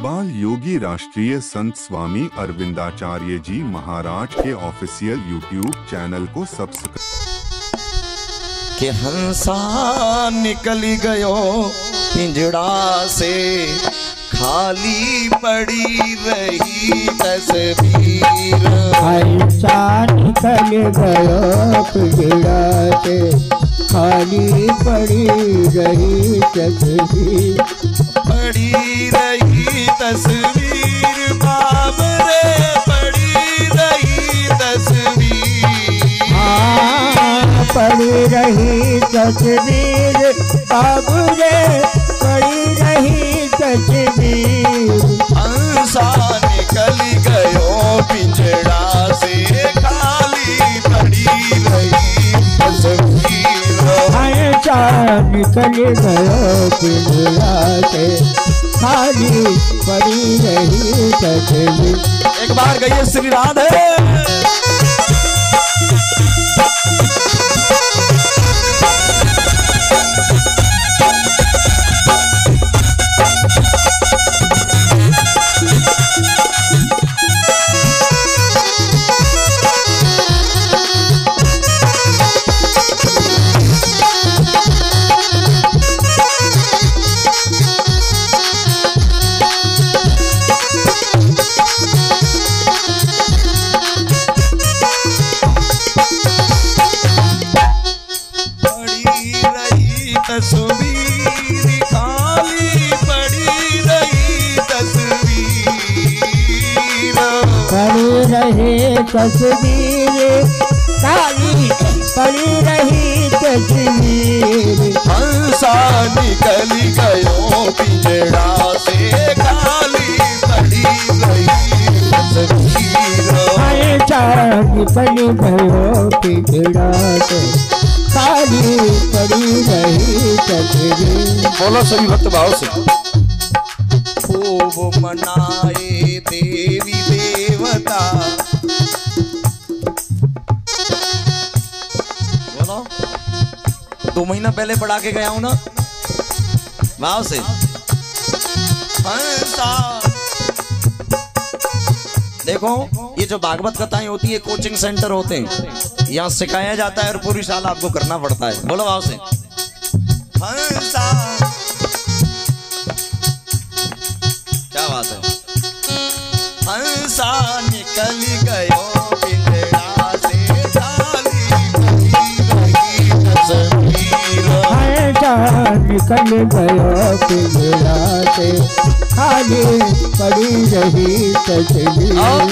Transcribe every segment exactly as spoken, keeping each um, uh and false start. बाल योगी राष्ट्रीय संत स्वामी अरविंदाचार्य जी महाराज के ऑफिशियल यूट्यूब चैनल को सब्सक्राइब। के हंसा निकल गयो पिंजड़ा से, खाली पड़ी रही तस्वीर। हंसा निकल गयो पिंजड़ा से, खाली पड़ी रही तस्वीर। पड़ी रही तस्वीर बाप रे, पड़ी रही तस्वीर। हाँ पड़ी रही तस्वीर बाप रे, पड़ी रही तस्वीर। हंसा निकल गयो पिंजड़ा से, खाली पड़ी रही तस्वीर। हंसा निकल गयो पिंजड़ा से, खाली पड़ी रही तस्वीर। एक बार गइए श्री राधे। तस्वीर खाली पड़ी रही तस्वीर। पड़ी रही तस्वीर, खाली पड़ी रही तस्वीर। हंसा निकल गयो पिंजड़ा से, खाली पड़ी रही तस्वीर। हंसा निकल गयो पिंजड़ा से, खाली पड़ी रही तस्वीर। बोलो सभी भक्त भाव से। खूब मनाए देवी देवता, बोलो दो महीना पहले पढ़ा के गया हूं ना भाव से। देखो ये जो भागवत कथाएं होती है, कोचिंग सेंटर होते हैं, यहाँ सिखाया जाता है और पूरी साल आपको करना पड़ता है। बोलो भाव से। हंसा क्या बात है। हंसा निकल गयो पिंजड़ा से, खाली पड़ी रही तस्वीर। हंसा निकल गयो पिंजड़ा से, खाली पड़ी रही तस्वीर।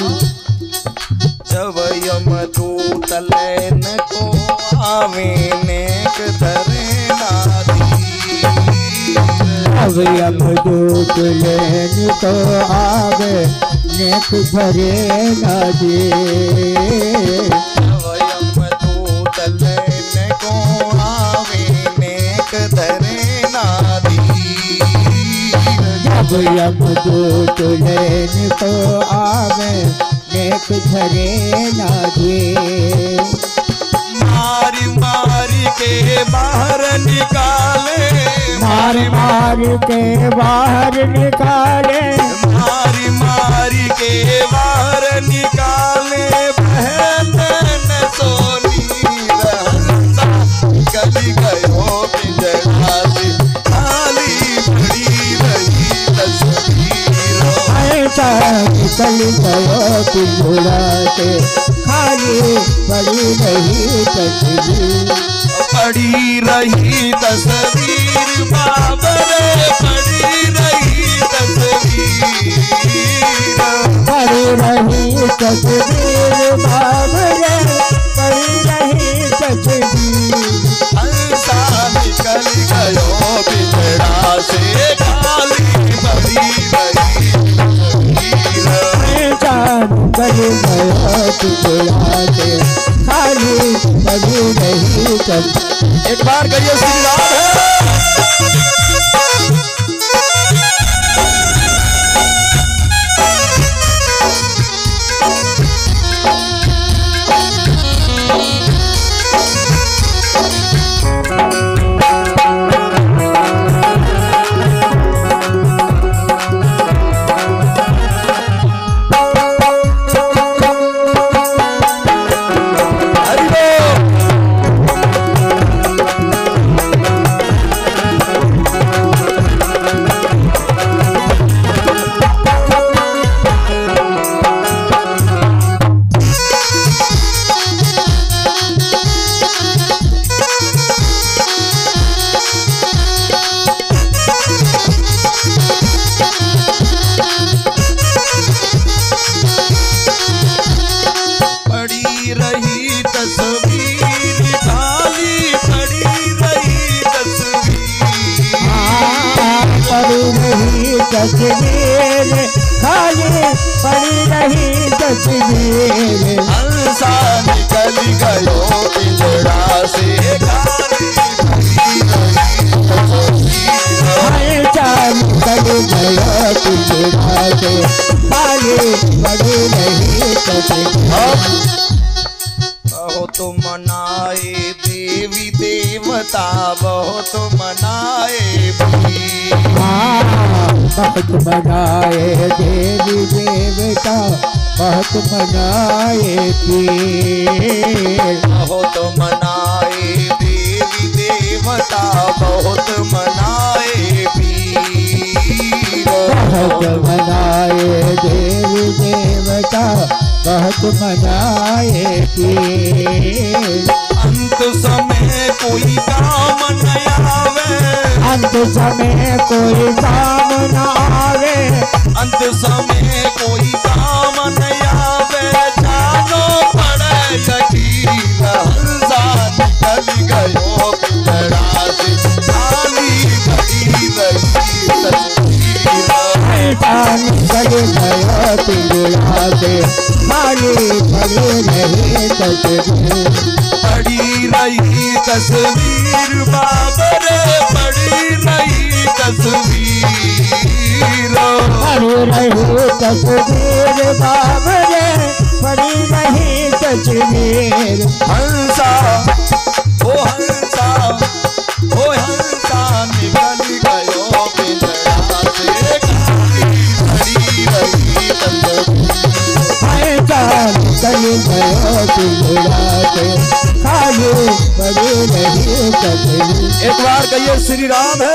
जब यम दूत लैन को आवे नेक धरना धीर। अब यम दूत लैन को आवे नेक धरना धीर। अब यम दूत लैन को आवे नेक धरना धीर। जब यम दूत लैन को आवे नेक धरना धीर। मारी मारी के बाहर निकाले, मारी मारी के बाहर निकाले, मारी मारी के बाहर निकाले बहन न सोनी। हंसा निकल गयो पिंजड़ा से, खाली पड़ी रही तस्वीर। निकल गयो पिंजड़ा से, खाली पड़ी रही तस्वीर। पड़ी रही तस्वीर बाप रे, पड़ी रही तस्वीर। पड़ी रही तस्वीर बाप रे, पड़ी रही तस्वीर। हंसा निकल गयो पिंजड़ा से, खाली पड़ी रही। निकल गयो पिंजड़ा से, खाली पड़ी रही तस्वीर। एक बार करिए श्री राधे। तस्वीर खाली पड़ी रही तस्वीर। हंसा निकल गयो पिंजड़ा से खाली पड़ी रही तस्वीर। तो मनाए देवी देवता बहुत मनाए भी बहुत मनाए देवी देवता बहुत मनाए भी बहुत मनाए देवी देवता बहुत मनाए भी बहुत मनाए देवी देवता बहुत मनाए के। अंत समय कोई काम न आवे अंत समय कोई काम न आवे अंत समय कोई काम न आवे जानो पड़े कठिन। हंसा निकल गयो पिंजड़ा से खाली पड़ी रही पड़ी रही तस्वीर बाबर पड़ी रही तस्वीर पड़ी रही तस्वीर बाबर पड़ी रही तस्वीर। हंसा ओ हंसा ओ हंसा निकल गयो पिंजड़ा से पड़ी रही तस्वीर। निकल गयो पिंजड़ा से खाली पड़ी रही तस्वीर। एक बार कहिए श्री राम है।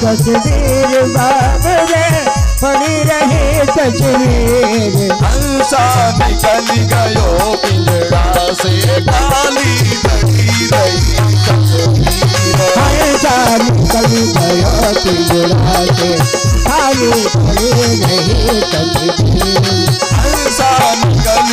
तस्वीर बाबर पड़ी रही तस्वीर। हंसा निकल गयो पिंजड़ा से खाली पड़ी रही तस्वीर। हंसा निकल गयो पिंजड़ा से खाली पड़ी रही तस्वीर। हंसा निकल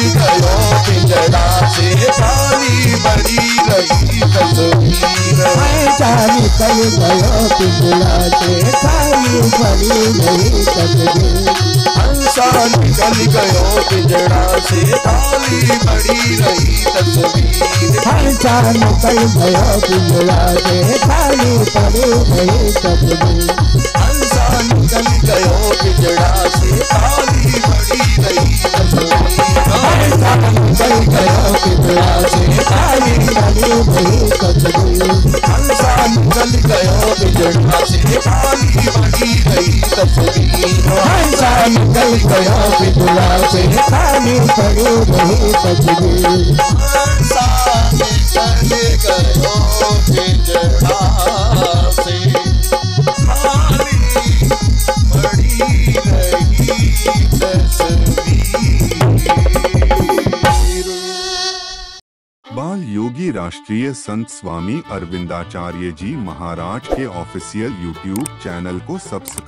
गयो पिंजड़ा से खाली पड़ी रही तस्वीर। निकल गयो पिंजड़ा से खाली पड़ी रही तस्वीर। हंसा निकल गयो पिंजड़ा से खाली पड़ी रही तस्वीर। हंसा निकल गयो पिंजड़ा से खाली पड़ी रही तस्वीर। हंसा निकल गयो पिंजड़ा से खाली पड़ी रही तस्वीर। हंसा निकल गयो पिंजड़ा से खाली पड़ी रही तस्वीर। निकल गयो पिंजड़ा से खाली पड़ी रही तस्वीर। हंसा निकल गयो पिंजड़ा से खाली पड़ी रही तस्वीर। हंसा निकल गयो पिंजड़ा से खाली पड़ी रही तस्वीर। बाल योगी राष्ट्रीय संत स्वामी अरविंदाचार्य जी महाराज के ऑफिशियल यूट्यूब चैनल को सब्सक्राइब